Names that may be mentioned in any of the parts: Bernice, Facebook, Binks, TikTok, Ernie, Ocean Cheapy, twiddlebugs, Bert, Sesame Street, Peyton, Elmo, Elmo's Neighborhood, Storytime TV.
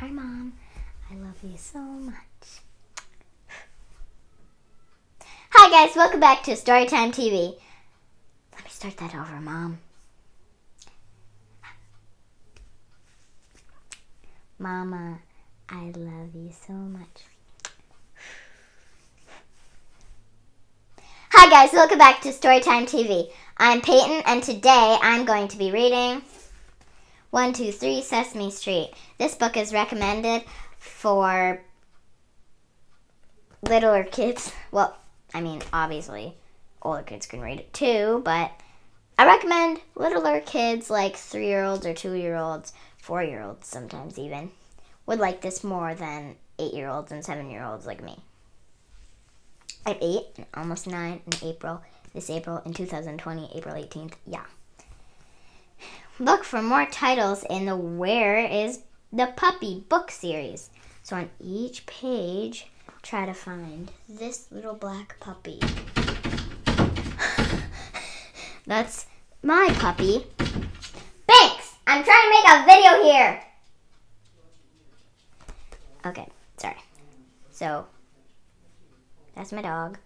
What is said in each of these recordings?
Hi, Mom. I love you so much. Hi, guys. Welcome back to Storytime TV. Let me start that over, Mom. Mama, I love you so much. Hi, guys. Welcome back to Storytime TV. I'm Peyton, and today I'm going to be reading 1, 2, 3, Sesame Street. This book is recommended for littler kids. Well, I mean, obviously, older kids can read it too, but I recommend littler kids like 3-year-olds or 2-year-olds, 4-year-olds sometimes even, would like this more than 8-year-olds and 7-year-olds like me. I'm 8 and almost 9 in April, this April in 2020, April 18th, yeah. Look for more titles in the Where is the Puppy book series. So on each page, try to find this little black puppy. That's my puppy. Thanks! I'm trying to make a video here! Okay, sorry. So, that's my dog.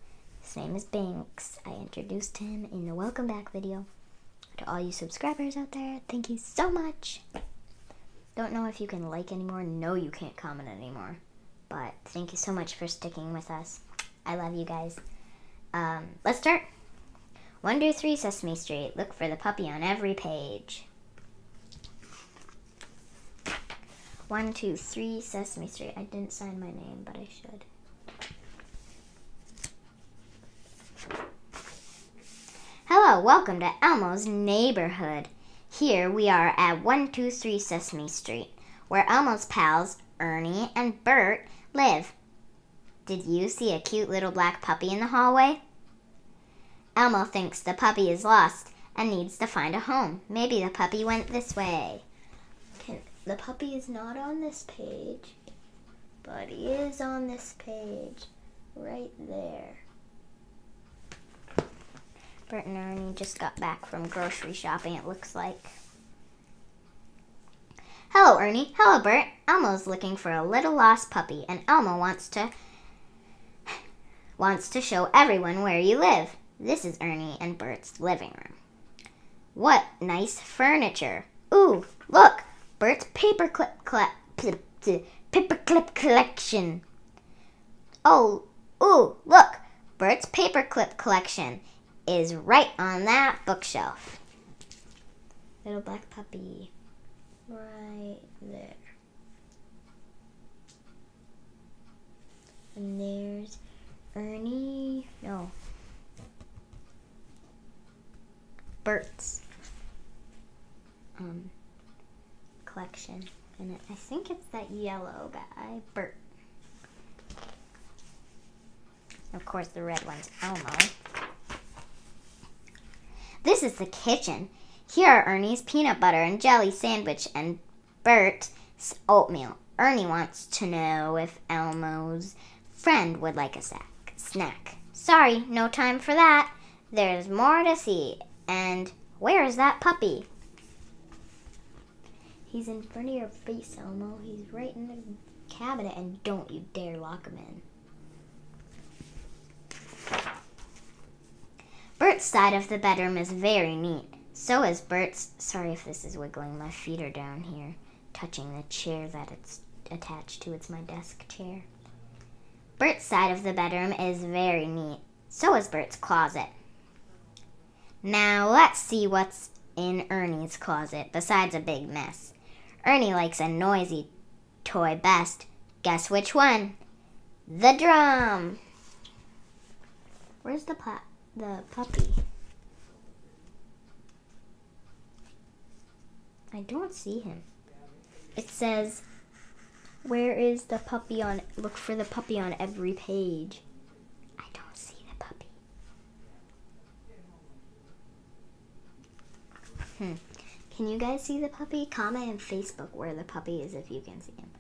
His name is Binks. I introduced him in the welcome back video. To all you subscribers out there, thank you so much. Don't know if you can like anymore. No, you can't comment anymore. But thank you so much for sticking with us. I love you guys. Let's start. 1, 2, 3, Sesame Street. Look for the puppy on every page. 1, 2, 3, Sesame Street. I didn't sign my name, but I should. Hello, welcome to Elmo's Neighborhood. Here we are at 123 Sesame Street, where Elmo's pals, Ernie and Bert, live. Did you see a cute little black puppy in the hallway? Elmo thinks the puppy is lost and needs to find a home. Maybe the puppy went this way. The puppy is not on this page, but he is on this page, right there. Bert and Ernie just got back from grocery shopping, it looks like. Hello, Ernie. Hello, Bert. Elmo's looking for a little lost puppy, and Elmo wants to show everyone where you live. This is Ernie and Bert's living room. What nice furniture. Ooh, look, Bert's paperclip collection. Oh, ooh, look, Bert's paperclip collection is right on that bookshelf. Little black puppy. Right there. And there's Ernie. No. Bert's collection. And I think it's that yellow guy, Bert. Of course, the red one's Elmo. This is the kitchen. Here are Ernie's peanut butter and jelly sandwich and Bert's oatmeal. Ernie wants to know if Elmo's friend would like a snack. Sorry, no time for that. There's more to see. And where is that puppy? He's in front of your face, Elmo. He's right in the cabinet, and don't you dare lock him in. Bert's side of the bedroom is very neat. So is Bert's, sorry if this is wiggling, my feet are down here, touching the chair that it's attached to. It's my desk chair. Bert's side of the bedroom is very neat. So is Bert's closet. Now let's see what's in Ernie's closet, besides a big mess. Ernie likes a noisy toy best. Guess which one? The drum! Where's the puppy? I don't see him. It says, where is the puppy on, look for the puppy on every page. I don't see the puppy. Can you guys see the puppy? Comment on Facebook where the puppy is if you can see him.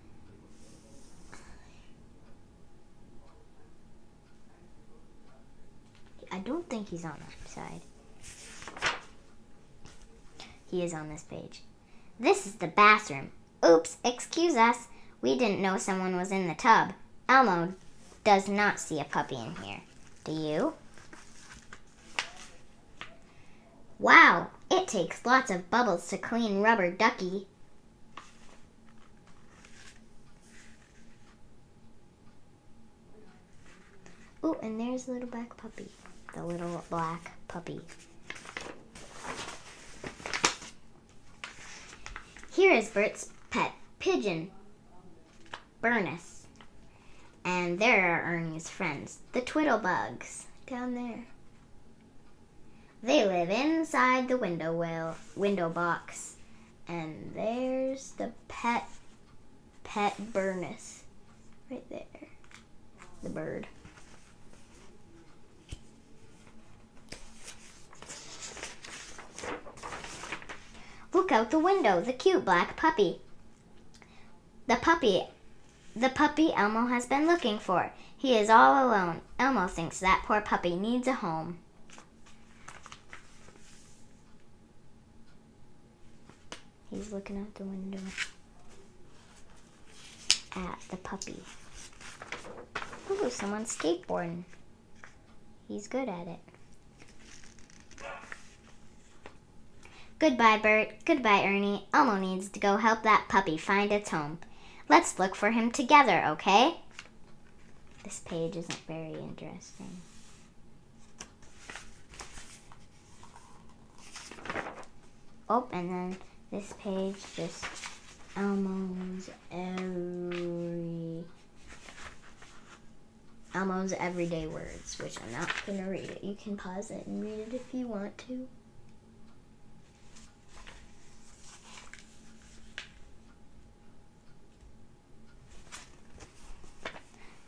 I don't think he's on that side. He is on this page. This is the bathroom. Oops, excuse us. We didn't know someone was in the tub. Elmo does not see a puppy in here. Do you? Wow, it takes lots of bubbles to clean rubber ducky. Oh, and there's the little black puppy. The little black puppy. Here is Bert's pet pigeon, Bernice. And there are Ernie's friends, the twiddlebugs, down there. They live inside the window box. And there's the pet Bernice, right there, the bird. Look out the window, the cute black puppy. The puppy Elmo has been looking for. He is all alone. Elmo thinks that poor puppy needs a home. He's looking out the window at the puppy. Ooh, someone's skateboarding. He's good at it. Goodbye, Bert. Goodbye, Ernie. Elmo needs to go help that puppy find its home. Let's look for him together, okay? This page isn't very interesting. Oh, and then this page just Elmo's everyday words, which I'm not gonna read it. You can pause it and read it if you want to.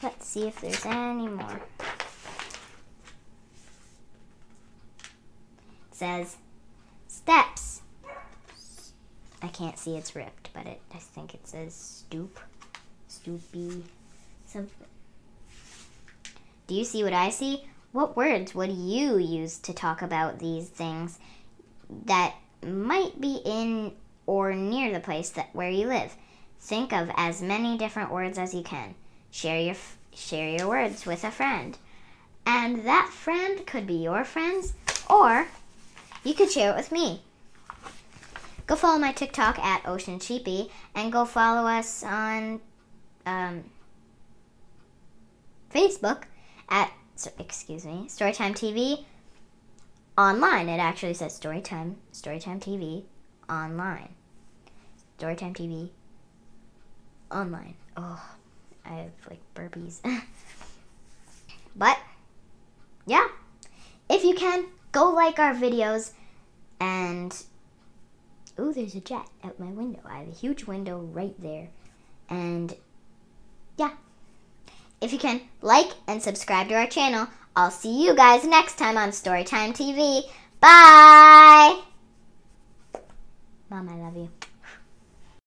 Let's see if there's any more. It says, steps. I can't see, it's ripped, but I think it says stoop, stoopy, something. Do you see what I see? What words would you use to talk about these things that might be in or near the place where you live? Think of as many different words as you can. Share your words with a friend. And that friend could be your friends, or you could share it with me. Go follow my TikTok at Ocean Cheapy, and go follow us on Facebook at, Storytime TV online. It actually says Storytime TV online. Storytime TV online. Oh, I have, like, burpees. But, yeah. If you can, go like our videos. And, ooh, there's a jet out my window. I have a huge window right there. And, yeah. If you can, like and subscribe to our channel. I'll see you guys next time on Storytime TV. Bye! Mom, I love you.